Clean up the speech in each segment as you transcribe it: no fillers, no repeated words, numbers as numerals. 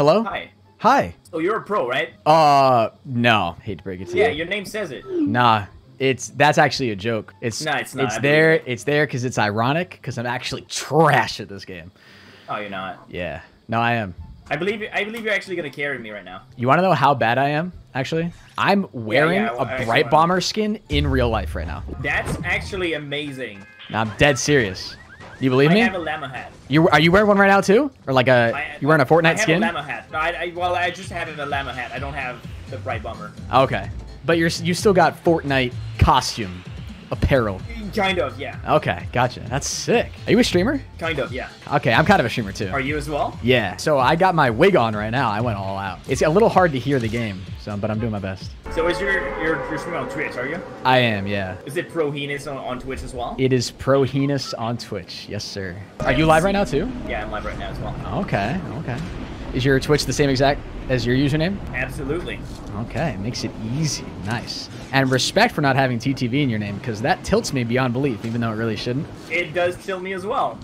Hello? Hi. Hi. So you're a pro, right? No. Hate to break it to you. Yeah, your name says it. Nah. That's actually a joke. It's not. It's there because it's ironic because I'm actually trash at this game. Oh, you're not. Yeah. No, I am. I believe you're actually gonna carry me right now. You want to know how bad I am? Actually, I'm wearing a Bright Bomber skin in real life right now. That's actually amazing. Now, I'm dead serious. You believe me? I have a llama hat. Are you wearing one right now too, or like you wearing a Fortnite skin? I have a llama hat. No, I just have a llama hat. I don't have the Bright Bomber. Okay. But you still got Fortnite costume apparel. Kind of, yeah. Okay, gotcha. That's sick. Are you a streamer? Kind of, yeah. Okay, I'm kind of a streamer too. Are you as well? Yeah. So I got my wig on right now. I went all out. It's a little hard to hear the game, but I'm doing my best. So is your stream on Twitch, are you? I am, yeah. Is it ProHenis on Twitch as well? It is ProHenis on Twitch. Yes, sir. Are you live right now too? Yeah, I'm live right now as well. Okay, okay. Is your Twitch the same exact as your username? Absolutely. Okay, makes it easy. Nice. And respect for not having TTV in your name, because that tilts me beyond belief, even though it really shouldn't. It does tilt me as well.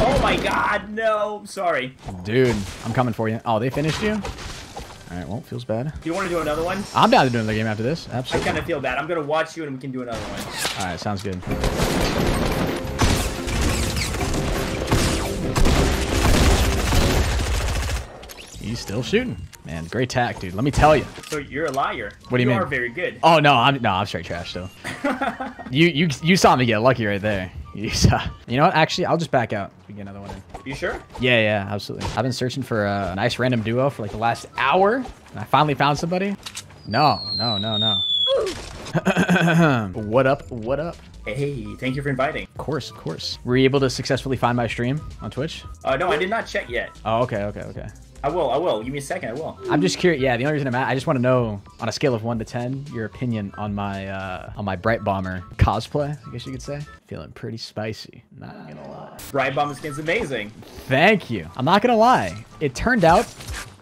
Oh my god, no. Sorry. Dude, I'm coming for you. Oh, they finished you? All right, well, feels bad. Do you want to do another one? I'm down to do another game after this. Absolutely. I kind of feel bad. I'm going to watch you and we can do another one. All right, sounds good. He's still shooting. Man, great tack, dude. Let me tell you. So you're a liar. What do you mean? You are very good. Oh, no. I'm straight trash, though. You saw me get lucky right there. You know what? Actually, I'll just back out. We get another one in. You sure? Yeah, yeah, absolutely. I've been searching for a nice random duo for like the last hour, and I finally found somebody. No. What up? Hey, thank you for inviting. Of course. Were you able to successfully find my stream on Twitch? No, I did not check yet. Oh, okay. I will. Give me a second, I will. I'm just curious. Yeah, the only reason I'm at, I just want to know, on a scale of 1 to 10, your opinion on my Bright Bomber cosplay, I guess you could say. Feeling pretty spicy. Not gonna lie. Bright Bomber skin's amazing. Thank you. I'm not gonna lie. It turned out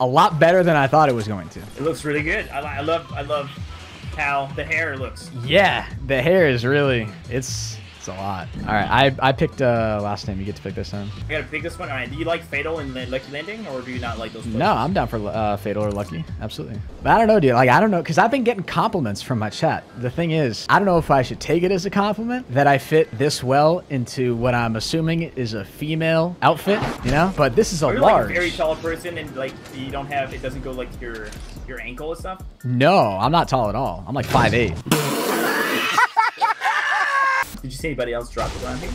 a lot better than I thought it was going to. It looks really good. I love how the hair looks. Yeah, the hair is really. It's a lot. All right, I picked last name. You get to pick this one. I gotta pick this one. All right, do you like Fatal and Lucky Landing, or do you not like those places? No, I'm down for Fatal or Lucky. Absolutely. But I don't know, dude. Like, I don't know, because I've been getting compliments from my chat. The thing is, I don't know if I should take it as a compliment that I fit this well into what I'm assuming is a female outfit, you know? But this is a large. You're like a very tall person, and like you don't have, it doesn't go like your ankle and stuff? No, I'm not tall at all. I'm like 5'8". Did you see anybody else drop it on here?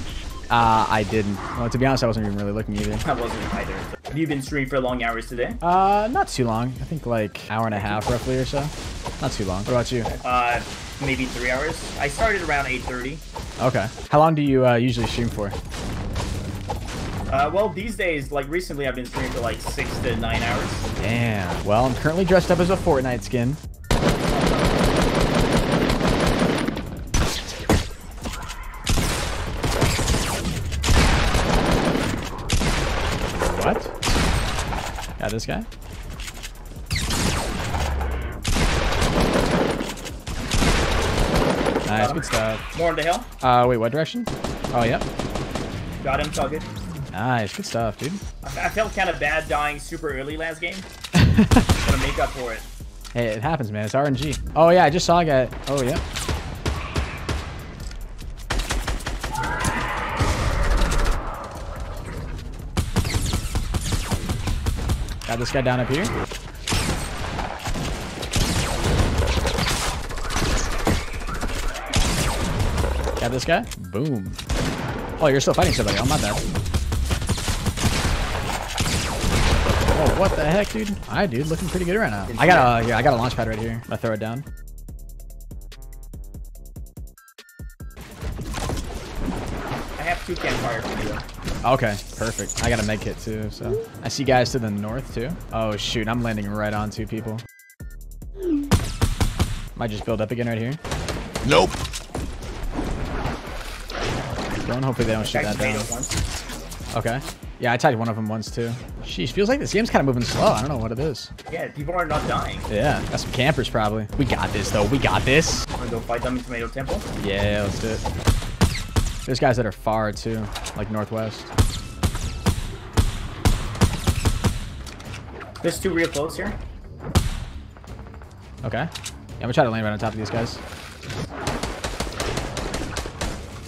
I didn't. Well, to be honest, I wasn't even really looking either. I wasn't either. Have you been streaming for long hours today? Not too long. I think like hour and a half roughly or so. Not too long. What about you? Maybe 3 hours. I started around 8:30. Okay. How long do you usually stream for? Well, these days, like recently, I've been streaming for like 6 to 9 hours. Damn. Well, I'm currently dressed up as a Fortnite skin. Yeah, this guy. Nice, good stuff. More on the hill. Wait, what direction? Oh, yep. Got him, it's all good. Nice, good stuff, dude. I felt kind of bad dying super early last game. Gotta make up for it. Hey, it happens, man. It's RNG. Oh, yeah, I just saw a guy. Oh, yeah. Got this guy down up here. Got this guy. Boom. Oh, you're still fighting somebody. I'm not there. Oh, what the heck, dude? All right, dude, looking pretty good right now. I got a launch pad right here. I throw it down. I have 2 campfires for you. Okay, perfect. I got a med kit too, so. I see guys to the north too. Oh shoot, I'm landing right on 2 people. Might just build up again right here. Nope. Hopefully they don't shoot that down. Okay. Yeah, I tagged one of them once too. Sheesh, feels like this game's kind of moving slow. I don't know what it is. Yeah, people are not dying. Yeah, got some campers probably. We got this though, we got this. Wanna go fight them in Tomato Temple? Yeah, let's do it. There's guys that are far too, like northwest. There's two real close here. Okay. Yeah, I'm gonna try to land right on top of these guys.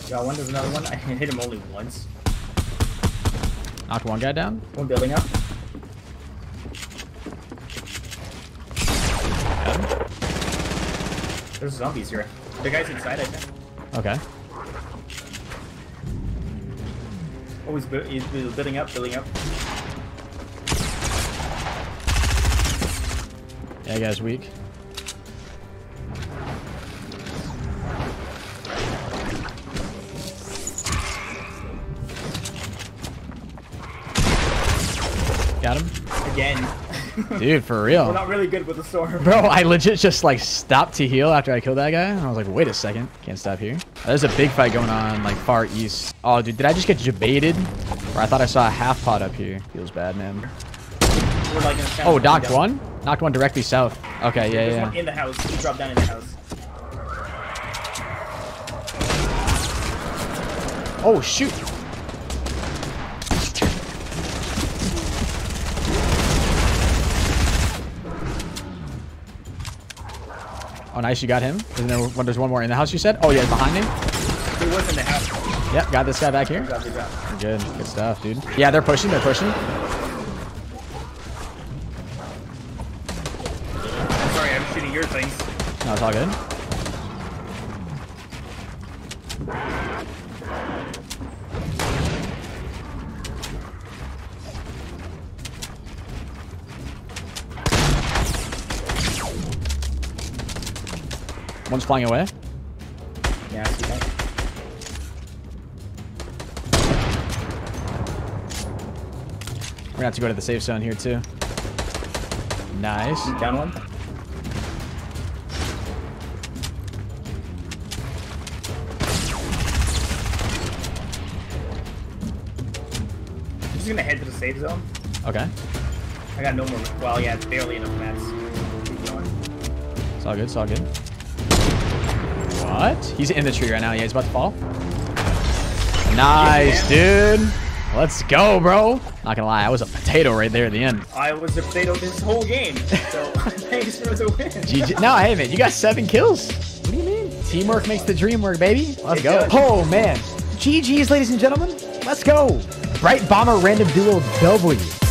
Got one, there's another one. I hit him only once. Knocked one guy down. One building up. There's zombies here. The guy's inside, I think. Okay. Oh, he's building up, building up. That guy's weak. Got him. Again. Dude, for real. We're not really good with the sword. Bro, I legit just like stopped to heal after I killed that guy. And I was like, wait a second. Can't stop here. There's a big fight going on like far east. Oh, dude, did I just get jebaited? Or I thought I saw a half pot up here. Feels bad, man. We're, like, oh, knocked one? Knocked one directly south. Okay, yeah, there's one in the house. He dropped down in the house. Oh, shoot. Oh, nice. You got him. Isn't there one, there's one more in the house, you said? Oh, yeah, behind him. He was in the house. Yep, got this guy back here. Good job. Good. Good stuff, dude. Yeah, they're pushing. They're pushing. Your things. No, it's all good. One's flying away. Yeah, I see that. We're gonna have to go to the safe zone here too. Nice. Down one. I'm just gonna head to the safe zone. Okay. I got no more. Well, yeah, it's barely enough mats. Keep going. It's all good. It's all good. What? He's in the tree right now. Yeah, he's about to fall. Nice, dude. Let's go, bro. Not gonna lie, I was a potato right there at the end. I was a potato this whole game. So thanks for the win. GG. No, hey man, you got 7 kills. What do you mean? Teamwork makes the dream work, baby. Let's go. Oh man. GGs, ladies and gentlemen. Let's go. Bright Bomber Random Duo W.